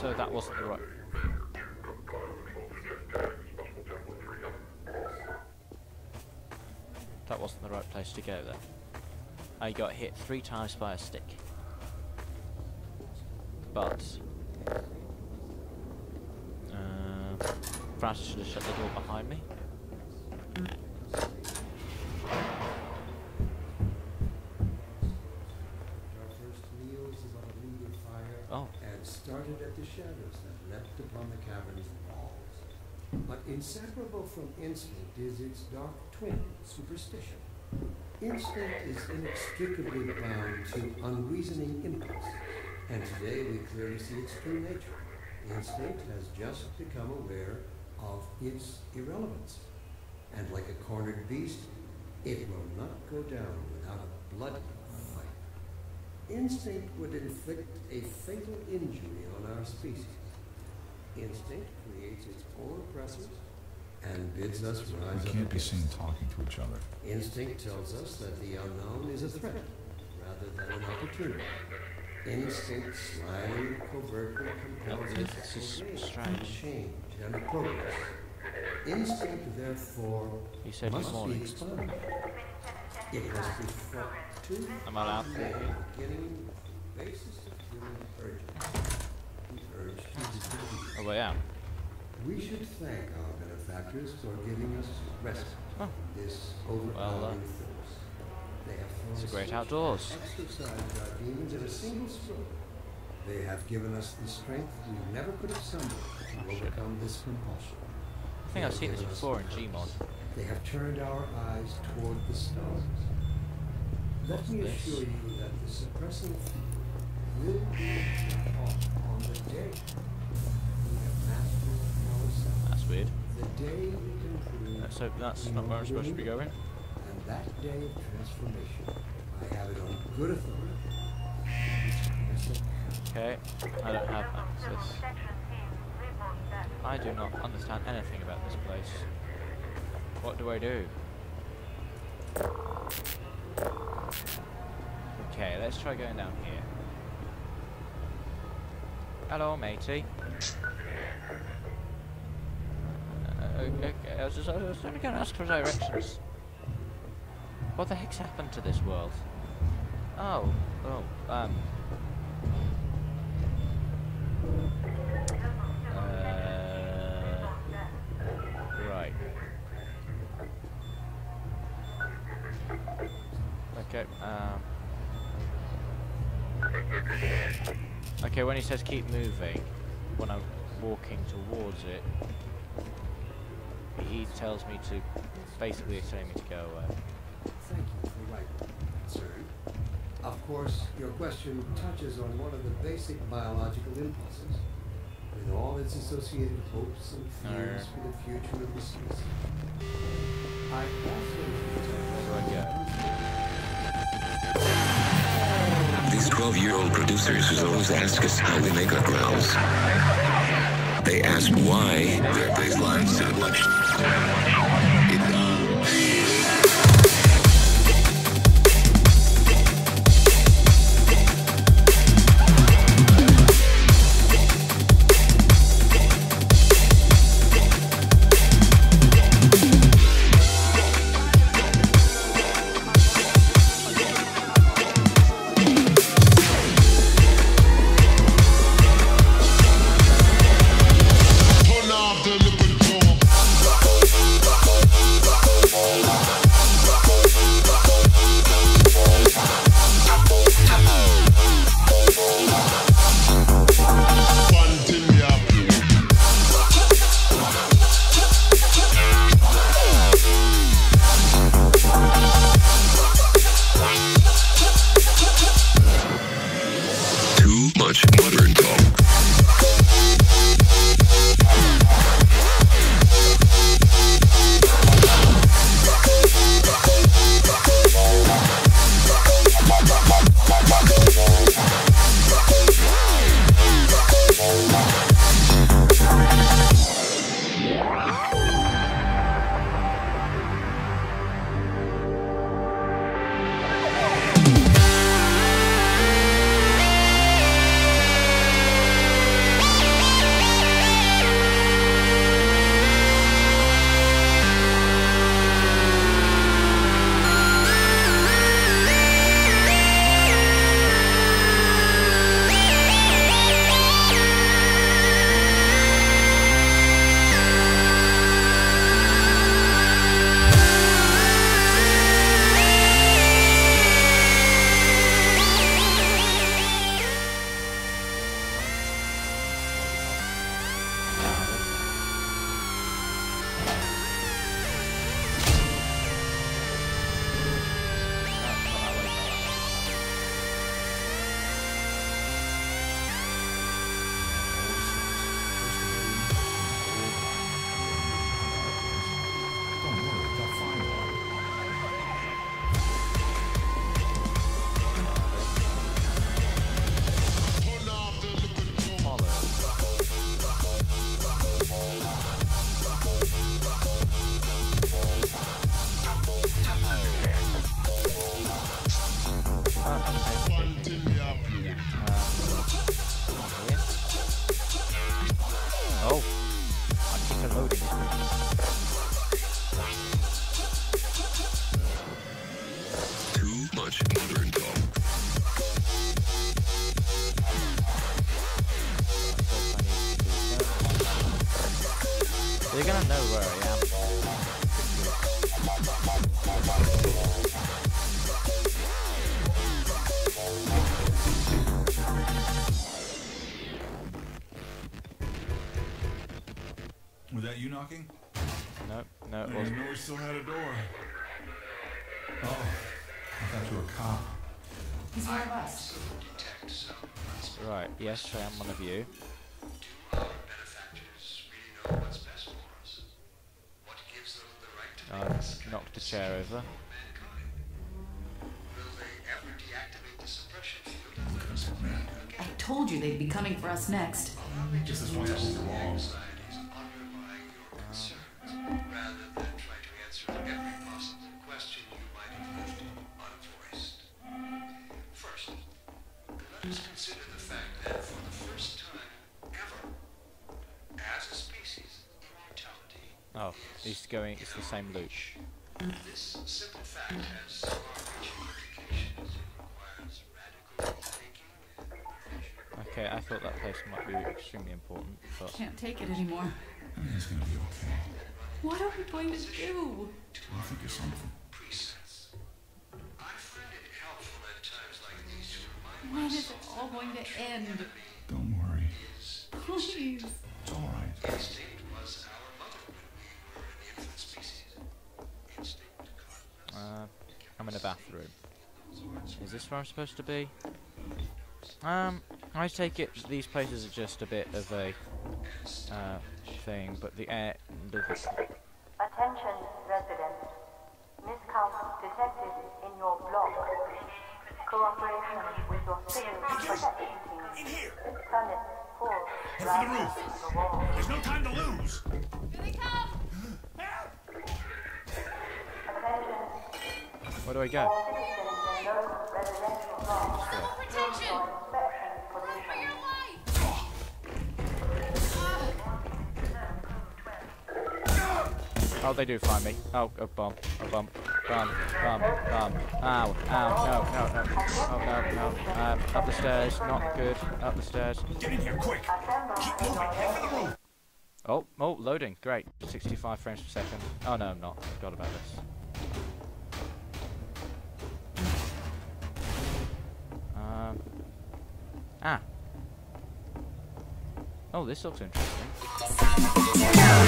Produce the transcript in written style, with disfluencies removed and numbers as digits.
So that wasn't the right. That wasn't the right place to go then. I got hit 3 times by a stick. But perhaps I should have shut the door behind me. Started at the shadows that leapt upon the cavern's walls. But inseparable from instinct is its dark twin, superstition. Instinct is inextricably bound to unreasoning impulse, and today we clearly see its true nature. Instinct has just become aware of its irrelevance, and like a cornered beast, it will not go down without a bloody. Instinct would inflict a fatal injury on our species. Instinct creates its own oppressors and bids us rise. We can't be seen talking to each other. Instinct tells us that the unknown is a threat rather than an opportunity. Instinct slyly, covertly compels us to change and progress. Instinct, therefore, must be expanded. It must be fought. Am I allowed to? Oh, well, yeah. We should thank our benefactors for giving us respite. Oh. This well, it's a great outdoors. They have given us the strength we never could have summoned to overcome this compulsion. I think I've seen this before in Gmod. They have turned our eyes toward the stars. Let me assure you that the suppressing will be on the day we have mastered ourselves. That's weird. The day we let's hope that's not where I'm supposed to be going. And that day of transformation, I have it on good authority. Okay, I don't have access. I do not understand anything about this place. What do I do? Okay, let's try going down here. Hello, matey. Okay, I was only going to ask for directions. What the heck's happened to this world? Oh, right. Okay, okay, when he says keep moving, when I'm walking towards it, he tells me to, basically telling me to go away. Thank you for writing, sir. Of course, your question touches on one of the basic biological impulses, with all its associated hopes and fears for the future of the species. I also... Where do I go? These 12-year-old producers always ask us how we make our growls. They ask why their bass lines so much. Oh, I keep it loading. Too much modern talk. So they're gonna know where I am. Was that you knocking? Nope, no, it wasn't. I didn't know we still had a door. Oh, I thought you were a cop. He's one of us. Right, yes, I am one of you. I knocked the chair over. I told you they'd be coming for us next. This is one of the walls. Oh, he's going, it's the same loop. This simple fact has far-reaching implications and requires radical thinking. Okay, I thought that place might be extremely important, but I can't take it anymore. I mean, it's gonna be okay. What are we going to do? I think it's something. I find it helpful at times like these to remind myself. When is it all going to end? Don't worry. Please. It's alright. I'm in a bathroom. Is this where I'm supposed to be? I take it these places are just a bit of a thing, but the air. Attention, residents. Miscounts detected in your block. Cooperation with your civil protection team. Permit for rising to the wall. There's no time to lose. Here they come! Help! Attention. Where do I go? Oh, they do find me. Oh, a bump, a bump, bump, bump, bump. Ow, ow, no, no, no. Oh, no, no. Up the stairs, not good. Up the stairs. Get in here, quick! Keep moving, head for the roof! Oh, oh, loading, great. 65 frames per second. Oh, no, I'm not. I forgot about this. Ah. Oh, this looks interesting.